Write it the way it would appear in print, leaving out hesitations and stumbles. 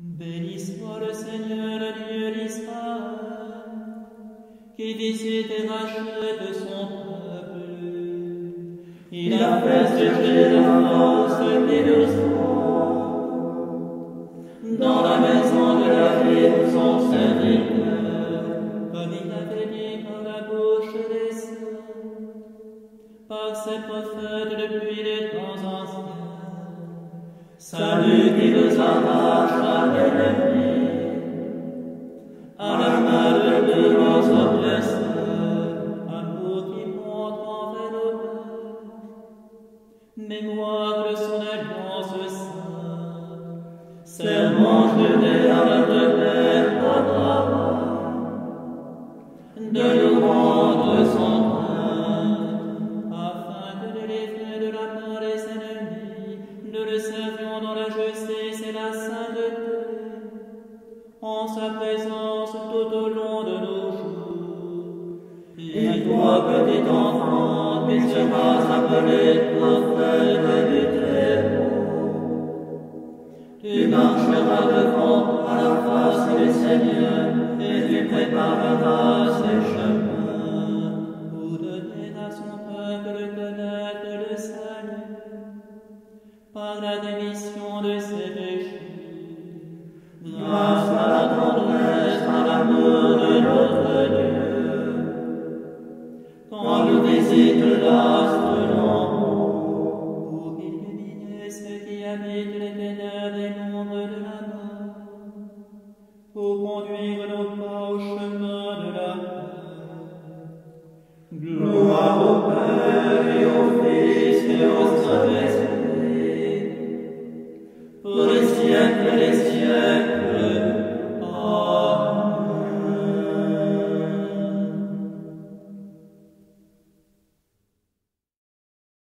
Béni soit le Seigneur, Dieu d'Israël, qui visite et rachète son peuple. Il a fait surgir la force et le sang dans la maison de David, son Seigneur, comme il avait dit par la bouche des saints, par ses prophètes depuis les temps anciens. Salut qui nous arrache à l'ennemi, à la main de nos oppresseurs, à nous qui montent envers nos pères, mémoire de son alliance sainte, serment jeté à notre Père Abraham, de nous rendre son pain, afin de les livrer de la main des ennemis, de le servir dans la justice et la sainteté, en sa présence tout au long de nos jours. Et toi, petit enfant, tu seras appelé prophète du Très-Haut. Tu marcheras devant à la face du Seigneur, et tu prépareras ses chemins, pour donner à son peuple de connaître le salut, par la démission de ses péchés, grâce à la tendresse, à l'amour de notre Dieu, quand nous visite l'astre l'amour, pour illuminer ceux qui habitent les ténèbres et l'ombre de la mort, pour conduire nos pas au chemin de la paix. Gloire au